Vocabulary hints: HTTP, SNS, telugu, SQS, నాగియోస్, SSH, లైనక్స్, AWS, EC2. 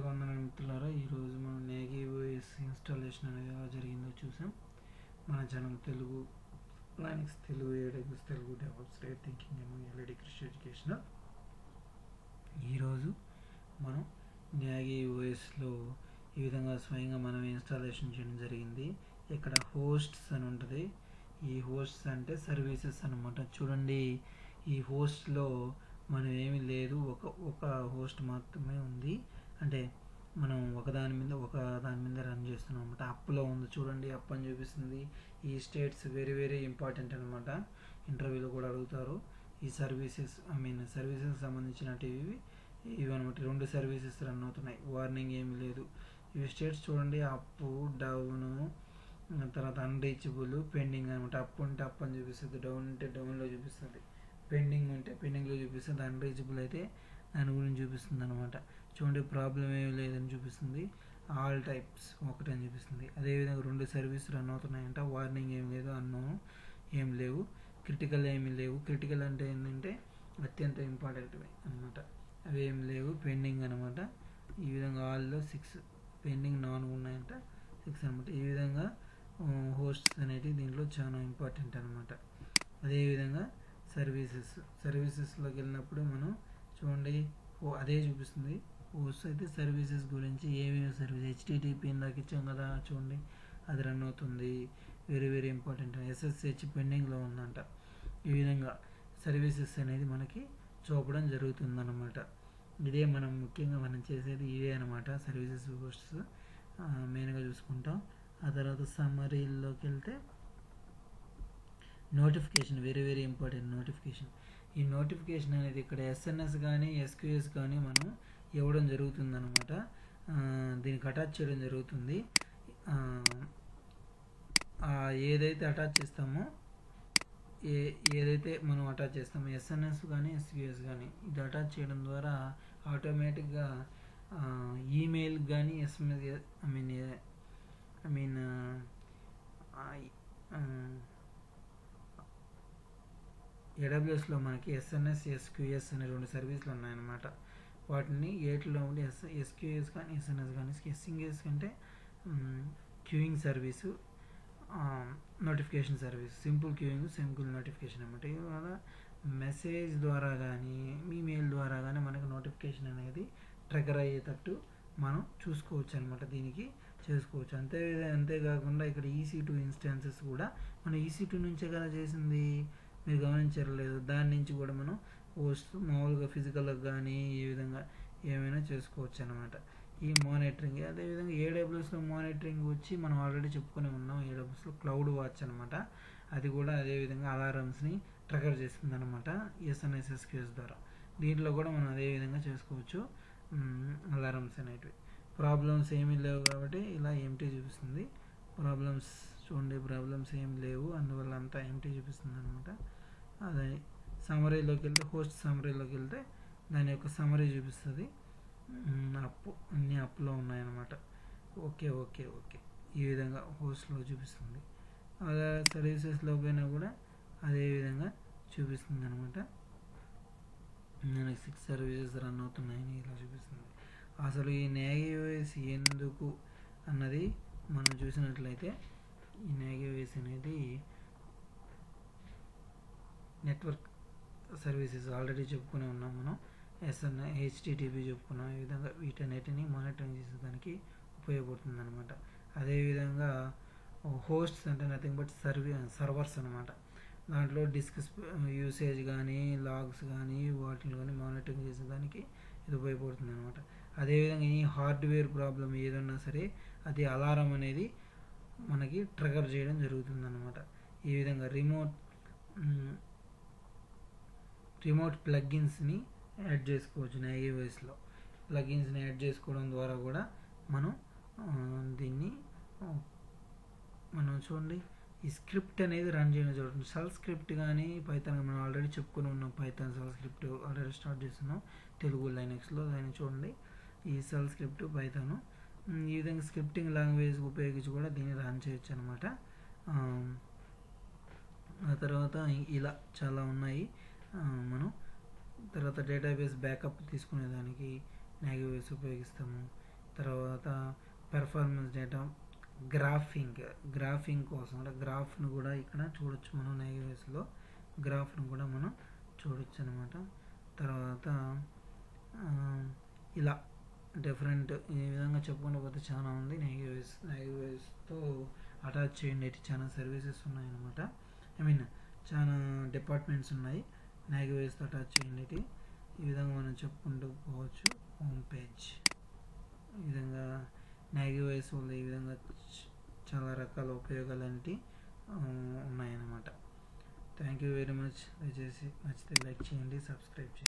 ఈరోజు మనం నాగియోస్ installation అనేది ఎలా జరిగిందో చూసాం. మన channel Telugu లైనక్స్, Telugu AWS, Telugu develops, right thinking amount LID Krish educational. ఈరోజు మనం నాగియోస్లో ఈ విధంగా స్వయంగా మనం ఇన్స్టాలేషన్ చేయడం జరిగింది. ఇక్కడ హోస్ట్స్ అని ఉంటుంది. ఈ హోస్ట్స్ అంటే సర్వీసెస్ అనమాట. చూడండి, ఈ హోస్ట్లో మనం ఏమీ లేదు, ఒక హోస్ట్ మాత్రమే ఉంది. అంటే మనం ఒక దాని మీద రన్ చేస్తున్నాం అనమాట. అప్లో ఉంది చూడండి, అప్ అని చూపిస్తుంది. ఈ స్టేట్స్ వెరీ వెరీ ఇంపార్టెంట్ అనమాట, ఇంటర్వ్యూలో కూడా అడుగుతారు. ఈ సర్వీసెస్ సర్వీసెస్కి సంబంధించినవి ఇవన్నమాట. రెండు సర్వీసెస్ రన్ అవుతున్నాయి, వార్నింగ్ ఏమి లేదు. ఇవి స్టేట్స్ చూడండి, అప్, డౌన్, తర్వాత అన్రీచబుల్, పెండింగ్ అనమాట. అప్ ఉంటే అప్ అని చూపిస్తుంది, డౌన్ ఉంటే డౌన్లో చూపిస్తుంది, పెండింగ్ ఉంటే పెండింగ్లో చూపిస్తుంది, అన్రీచబుల్ అయితే దాని గురించి చూపిస్తుంది అనమాట. చూడండి, ప్రాబ్లం ఏమి లేదని చూపిస్తుంది, ఆల్ టైప్స్ ఒకటి అని చూపిస్తుంది. అదేవిధంగా రెండు సర్వీస్ రన్ అవుతున్నాయంట, వార్నింగ్ ఏమి లేదు, అన్నోన్ ఏం లేవు, క్రిటికల్ ఏమి లేవు. క్రిటికల్ అంటే ఏంటంటే అత్యంత ఇంపార్టెంట్వి అనమాట, అవి ఏం లేవు. పెండింగ్ అనమాట, ఈ విధంగా ఆల్లో 6, పెండింగ్ 4 ఉన్నాయంట, 6 అనమాట. ఈ విధంగా హోస్ట్స్ అనేవి దీంట్లో చాలా ఇంపార్టెంట్ అనమాట. అదేవిధంగా సర్వీసెస్లోకి వెళ్ళినప్పుడు మనం చూడండి అదే చూపిస్తుంది. హోస్ట్ అయితే సర్వీసెస్ గురించి ఏమేమి సర్వీస్, HTTP ఇందాక ఇచ్చాం కదా చూడండి, అది రన్ అవుతుంది, వెరీ వెరీ ఇంపార్టెంట్. SSH పెండింగ్లో ఉందంట. ఈ విధంగా సర్వీసెస్ అనేది మనకి చూపడం జరుగుతుందన్నమాట. ఇదే మనం ముఖ్యంగా మనం చేసేది ఇదే అనమాట, సర్వీసెస్ హోస్ట్స్ మెయిన్గా చూసుకుంటాం. ఆ తర్వాత సమ్మరీలోకి వెళ్తే notification, very very important notification. ఈ నోటిఫికేషన్ అనేది ఇక్కడ SNS కానీ SQS కానీ మనం ఇవ్వడం జరుగుతుందన్నమాట. దీనికి అటాచ్ చేయడం జరుగుతుంది. ఏదైతే అటాచ్ చేస్తామో ఏదైతే మనం అటాచ్ చేస్తామో SNS కానీ SQS కానీ, ఇది అటాచ్ చేయడం ద్వారా ఆటోమేటిక్గా ఈమెయిల్ కానీ AWSలో మనకి SNS SQS అనే రెండు సర్వీసులు ఉన్నాయన్నమాట. వాటిని ఏట్లో ఉండి SQS కానీ SNS కానీ, SQS అంటే queuing service, notification service, simple queuing, simple notification అనమాట. ఇవాళ మెసేజ్ ద్వారా కానీ ఈమెయిల్ ద్వారా కానీ మనకు నోటిఫికేషన్ అనేది ట్రిగర్ అయ్యేటట్టు మనం చూసుకోవచ్చు అనమాట, దీనికి చేసుకోవచ్చు. అంతేకాకుండా ఇక్కడ EC2 ఇన్స్టాన్సెస్ కూడా మనం EC2 నుంచే కదా చేసింది, మీరు గమనించలేదు. దాని నుంచి కూడా మనం హోస్ట్ మామూలుగా ఫిజికల్గా కానీ ఈ విధంగా ఏమైనా చేసుకోవచ్చు అనమాట. ఈ మానిటరింగ్, అదేవిధంగా AWSలో మానిటరింగ్ వచ్చి మనం ఆల్రెడీ చెప్పుకొని ఉన్నాం. AWSలో క్లౌడ్ వాచ్ అనమాట, అది కూడా అదేవిధంగా అలారమ్స్ని ట్రిగర్ చేస్తుంది అనమాట SNS SQS ద్వారా. దీంట్లో కూడా మనం అదేవిధంగా చేసుకోవచ్చు అలారమ్స్ అనేటివి. ప్రాబ్లమ్స్ ఏమీ లేవు కాబట్టి ఇలా ఎంటీ చూపిస్తుంది. ప్రాబ్లమ్స్ చూడండి, ప్రాబ్లమ్స్ ఏం లేవు, అందువల్ల అంతా ఎంటీ చూపిస్తుంది అనమాట. అదే సమరీలోకి వెళ్తే, హోస్ట్ సమరీలోకి వెళ్తే దాని యొక్క సమరీ చూపిస్తుంది. అప్పు అన్నీ అప్లో ఉన్నాయన్నమాట. ఓకే ఓకే ఓకే, ఈ విధంగా హోస్ట్లో చూపిస్తుంది. అలా సర్వీసెస్లో పోయినా కూడా అదే విధంగా చూపిస్తుంది అనమాట. మనకి 6 సర్వీసెస్ రన్ అవుతున్నాయని ఇలా చూపిస్తుంది. అసలు ఈ నాగియోస్ ఎందుకు అన్నది మనం చూసినట్లయితే, ఈ నాగియోస్ అనేది నెట్వర్క్ సర్వీసెస్ ఆల్రెడీ చెప్పుకునే ఉన్నాం మనం. HTTP చెప్పుకున్నాం. ఈ విధంగా వీటన్నిటిని మానిటరింగ్ చేసేదానికి ఉపయోగపడుతుంది అనమాట. అదేవిధంగా హోస్ట్స్ అంటే నథింగ్ బట్ సర్వర్స్ అనమాట. దాంట్లో డిస్క్ యూసేజ్ కానీ, లాగ్స్ కానీ, వాటిని కానీ మానిటరింగ్ చేసేదానికి ఇది ఉపయోగపడుతుంది అనమాట. అదేవిధంగా ఈ హార్డ్వేర్ ప్రాబ్లం ఏదన్నా సరే అది అలారం అనేది మనకి ట్రిగర్ చేయడం జరుగుతుంది అనమాట. ఈ విధంగా రిమోట్ ప్లగ్గిన్స్ని యాడ్ చేసుకోవచ్చు. నాగియోస్లో ప్లగ్గిన్స్ని యాడ్ చేసుకోవడం ద్వారా కూడా మనం దీన్ని మనం చూడండి ఈ స్క్రిప్ట్ అనేది రన్ చేయడం జరుగుతుంది. షెల్ స్క్రిప్ట్ కానీ పైథాన్ మనం ఆల్రెడీ చెప్పుకుని ఉన్నాం. Python shell script already start చేస్తున్నాం తెలుగు లైనక్స్లో. దాన్ని చూడండి, ఈ షెల్ స్క్రిప్ట్, పైథాను ఈ విధంగా స్క్రిప్టింగ్ లాంగ్వేజ్ ఉపయోగించి కూడా దీన్ని రన్ చేయొచ్చు అనమాట. ఆ తర్వాత ఇలా చాలా ఉన్నాయి మనం. తర్వాత డేటాబేస్ బ్యాకప్ తీసుకునేదానికి నాగియోస్ ఉపయోగిస్తాము. తర్వాత పెర్ఫార్మెన్స్ డేటా గ్రాఫింగ్ కోసం గ్రాఫ్ను కూడా ఇక్కడ చూడొచ్చు మనం నాగియోస్లో గ్రాఫ్ను కూడా మనం చూడొచ్చు అన్నమాట. తర్వాత ఇలా డిఫరెంట్ ఈ విధంగా చెప్పుకుంటూ పోతే చాలా ఉంది. నాగియోస్తో అటాచ్ చేయండి చాలా సర్వీసెస్ ఉన్నాయన్నమాట. ఐ మీన్ చాలా డిపార్ట్మెంట్స్ ఉన్నాయి నాగియోస్తో అటాచ్ చేయండి. ఈ విధంగా మనం చెప్పుకుంటూ పోవచ్చు. హోమ్ పేజ్ ఈ విధంగా నాగియోస్ వల్ల ఈ విధంగా చాలా రకాల ఉపయోగాలు అంటే ఉన్నాయన్నమాట. Thank you very much. దయచేసి నచ్చితే లైక్ చేయండి, సబ్స్క్రైబ్ చేయండి.